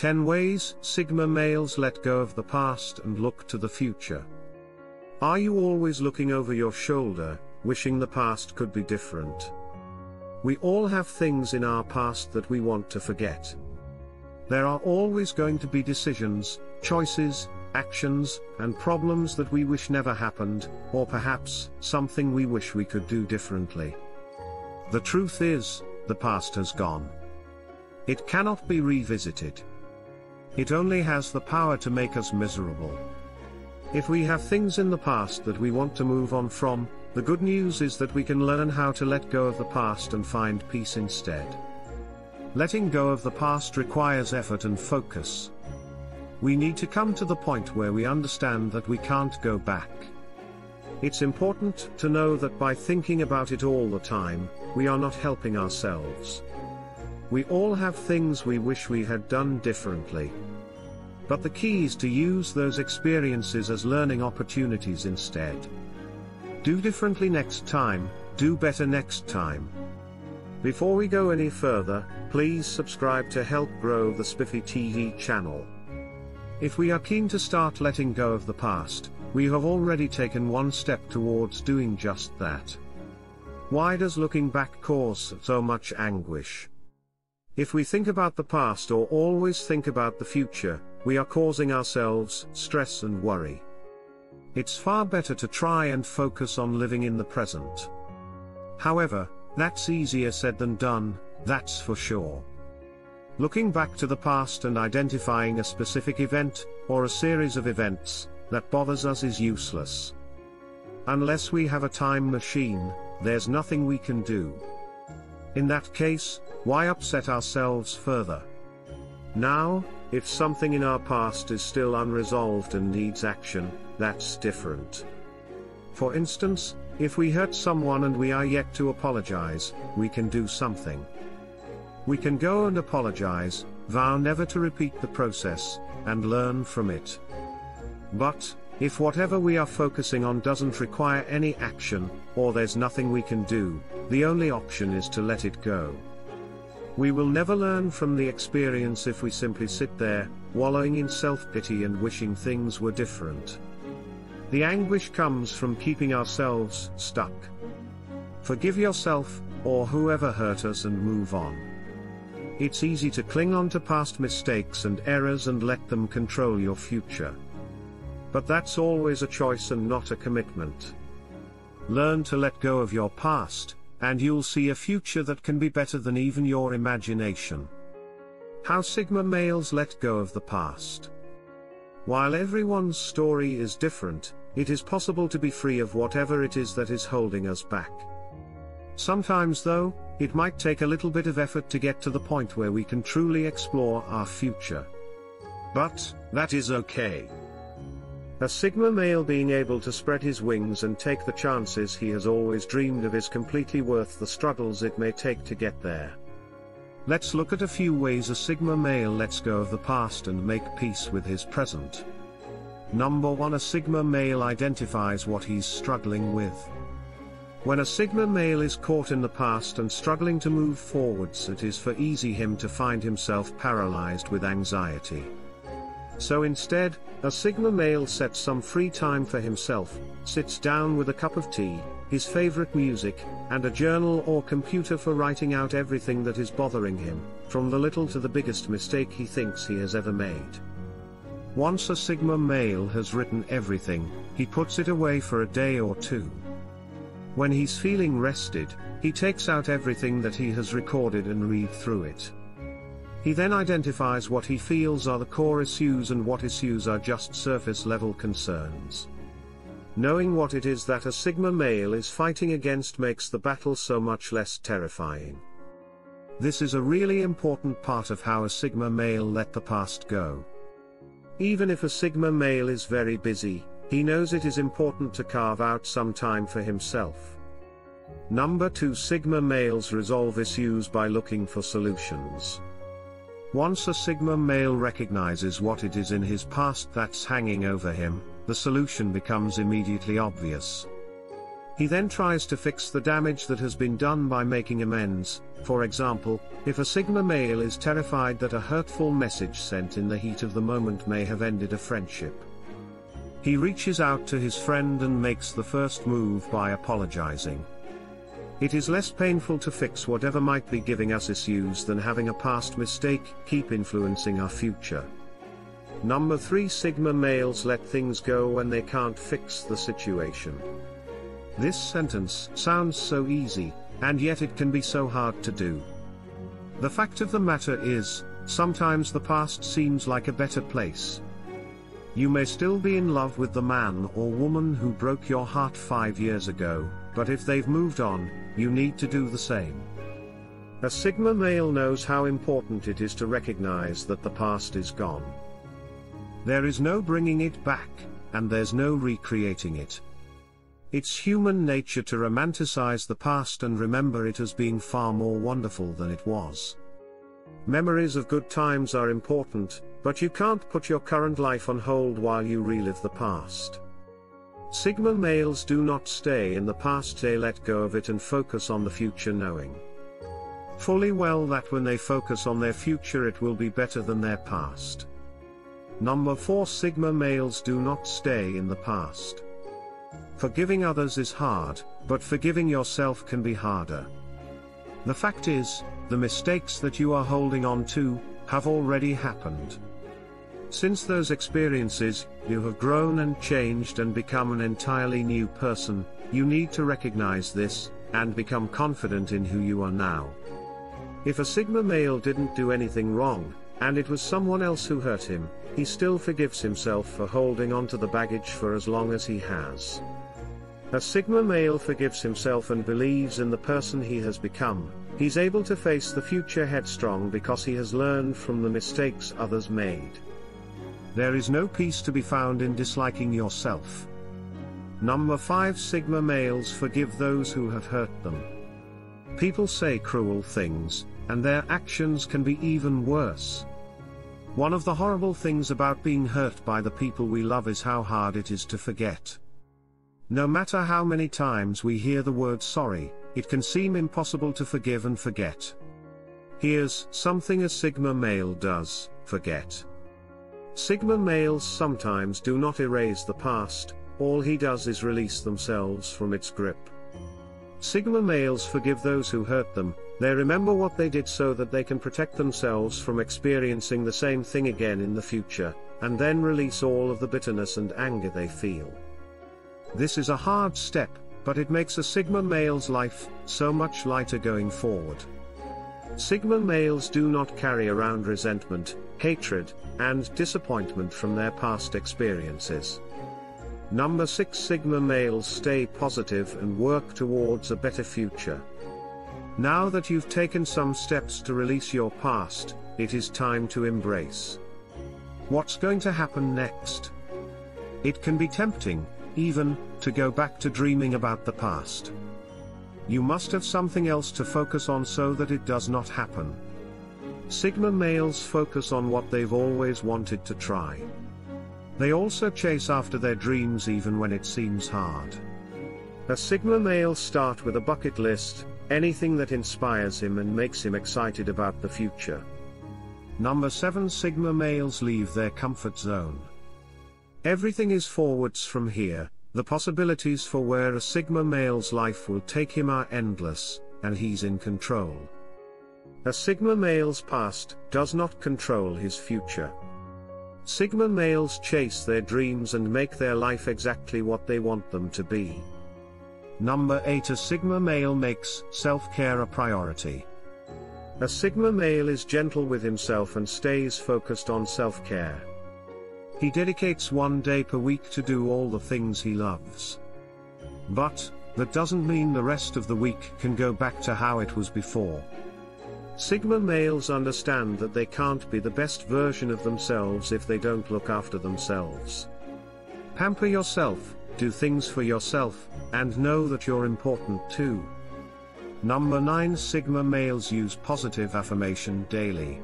10 Ways Sigma Males Let Go of the Past and Look to the Future. Are you always looking over your shoulder, wishing the past could be different? We all have things in our past that we want to forget. There are always going to be decisions, choices, actions, and problems that we wish never happened, or perhaps something we wish we could do differently. The truth is, the past has gone. It cannot be revisited. It only has the power to make us miserable. If we have things in the past that we want to move on from, the good news is that we can learn how to let go of the past and find peace instead. Letting go of the past requires effort and focus. We need to come to the point where we understand that we can't go back. It's important to know that by thinking about it all the time, we are not helping ourselves. We all have things we wish we had done differently. But the key is to use those experiences as learning opportunities instead. Do differently next time, do better next time. Before we go any further, please subscribe to help grow the Spiffy TV channel. If we are keen to start letting go of the past, we have already taken one step towards doing just that. Why does looking back cause so much anguish? If we think about the past or always think about the future, we are causing ourselves stress and worry. It's far better to try and focus on living in the present. However, that's easier said than done, that's for sure. Looking back to the past and identifying a specific event, or a series of events, that bothers us is useless. Unless we have a time machine, there's nothing we can do. In that case, why upset ourselves further? Now, if something in our past is still unresolved and needs action, that's different. For instance, if we hurt someone and we are yet to apologize, we can do something. We can go and apologize, vow never to repeat the process, and learn from it. But, if whatever we are focusing on doesn't require any action, or there's nothing we can do, the only option is to let it go. We will never learn from the experience if we simply sit there, wallowing in self-pity and wishing things were different. The anguish comes from keeping ourselves stuck. Forgive yourself, or whoever hurt us, and move on. It's easy to cling on to past mistakes and errors and let them control your future. But that's always a choice and not a commitment. Learn to let go of your past, and you'll see a future that can be better than even your imagination. How Sigma Males Let Go of the Past. While everyone's story is different, it is possible to be free of whatever it is that is holding us back. Sometimes though, it might take a little bit of effort to get to the point where we can truly explore our future. But, that is okay. A Sigma male being able to spread his wings and take the chances he has always dreamed of is completely worth the struggles it may take to get there. Let's look at a few ways a Sigma male lets go of the past and make peace with his present. Number 1. A Sigma male identifies what he's struggling with. When a Sigma male is caught in the past and struggling to move forwards, it is for easy him to find himself paralyzed with anxiety. So instead, a Sigma male sets some free time for himself, sits down with a cup of tea, his favorite music, and a journal or computer for writing out everything that is bothering him, from the little to the biggest mistake he thinks he has ever made. Once a Sigma male has written everything, he puts it away for a day or two. When he's feeling rested, he takes out everything that he has recorded and reads through it. He then identifies what he feels are the core issues and what issues are just surface-level concerns. Knowing what it is that a Sigma male is fighting against makes the battle so much less terrifying. This is a really important part of how a Sigma male let the past go. Even if a Sigma male is very busy, he knows it is important to carve out some time for himself. Number 2. Sigma males resolve issues by looking for solutions. Once a Sigma male recognizes what it is in his past that's hanging over him, the solution becomes immediately obvious. He then tries to fix the damage that has been done by making amends. For example, if a Sigma male is terrified that a hurtful message sent in the heat of the moment may have ended a friendship, he reaches out to his friend and makes the first move by apologizing. It is less painful to fix whatever might be giving us issues than having a past mistake keep influencing our future. Number 3, Sigma males let things go when they can't fix the situation. This sentence sounds so easy, and yet it can be so hard to do. The fact of the matter is, sometimes the past seems like a better place. You may still be in love with the man or woman who broke your heart 5 years ago, but if they've moved on, you need to do the same. A Sigma male knows how important it is to recognize that the past is gone. There is no bringing it back, and there's no recreating it. It's human nature to romanticize the past and remember it as being far more wonderful than it was. Memories of good times are important, but you can't put your current life on hold while you relive the past. Sigma males do not stay in the past, they let go of it and focus on the future, knowing fully well that when they focus on their future it will be better than their past. Number 4, Sigma males do not stay in the past. Forgiving others is hard, but forgiving yourself can be harder. The fact is, the mistakes that you are holding on to have already happened. Since those experiences, you have grown and changed and become an entirely new person. You need to recognize this, and become confident in who you are now. If a Sigma male didn't do anything wrong, and it was someone else who hurt him, he still forgives himself for holding on to the baggage for as long as he has. A Sigma male forgives himself and believes in the person he has become. He's able to face the future headstrong because he has learned from the mistakes others made. There is no peace to be found in disliking yourself. Number 5, Sigma males forgive those who have hurt them. People say cruel things, and their actions can be even worse. One of the horrible things about being hurt by the people we love is how hard it is to forget. No matter how many times we hear the word sorry, it can seem impossible to forgive and forget. Here's something a Sigma male does: forget. Sigma males sometimes do not erase the past, all he does is release themselves from its grip. Sigma males forgive those who hurt them, they remember what they did so that they can protect themselves from experiencing the same thing again in the future, and then release all of the bitterness and anger they feel. This is a hard step, but it makes a Sigma male's life so much lighter going forward. Sigma males do not carry around resentment, hatred, and disappointment from their past experiences. Number 6, Sigma males stay positive and work towards a better future. Now that you've taken some steps to release your past, it is time to embrace what's going to happen next. It can be tempting, even, to go back to dreaming about the past. You must have something else to focus on so that it does not happen. Sigma males focus on what they've always wanted to try. They also chase after their dreams even when it seems hard. A Sigma male starts with a bucket list, anything that inspires him and makes him excited about the future. Number 7, Sigma males leave their comfort zone. Everything is forwards from here. The possibilities for where a Sigma male's life will take him are endless, and he's in control. A Sigma male's past does not control his future. Sigma males chase their dreams and make their life exactly what they want them to be. Number 8, a Sigma male makes self-care a priority. A Sigma male is gentle with himself and stays focused on self-care. He dedicates one day per week to do all the things he loves. But that doesn't mean the rest of the week can go back to how it was before. Sigma males understand that they can't be the best version of themselves if they don't look after themselves. Pamper yourself, do things for yourself, and know that you're important too. Number 9, Sigma males use positive affirmation daily.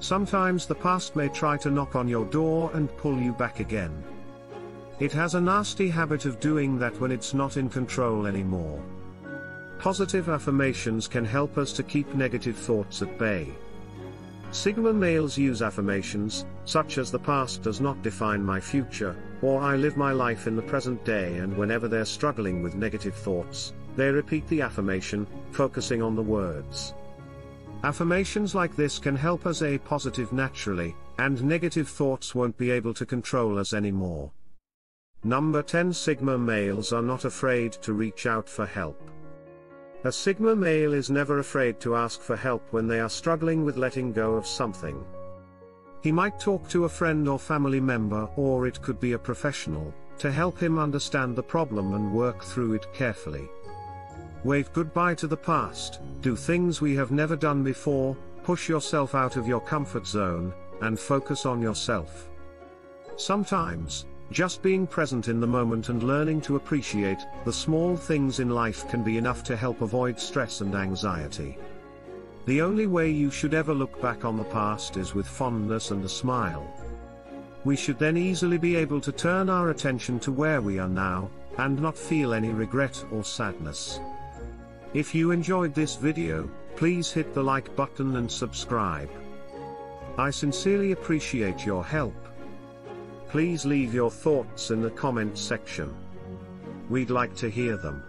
Sometimes the past may try to knock on your door and pull you back again. It has a nasty habit of doing that when it's not in control anymore. Positive affirmations can help us to keep negative thoughts at bay. Sigma males use affirmations, such as "the past does not define my future," or "I live my life in the present day," and whenever they're struggling with negative thoughts, they repeat the affirmation, focusing on the words. Affirmations like this can help us stay positive naturally, and negative thoughts won't be able to control us anymore. Number 10. Sigma males are not afraid to reach out for help. A Sigma male is never afraid to ask for help when they are struggling with letting go of something. He might talk to a friend or family member, or it could be a professional, to help him understand the problem and work through it carefully. Wave goodbye to the past, do things we have never done before, push yourself out of your comfort zone, and focus on yourself. Sometimes, just being present in the moment and learning to appreciate the small things in life can be enough to help avoid stress and anxiety. The only way you should ever look back on the past is with fondness and a smile. We should then easily be able to turn our attention to where we are now, and not feel any regret or sadness. If you enjoyed this video, please hit the like button and subscribe. I sincerely appreciate your help. Please leave your thoughts in the comment section. We'd like to hear them.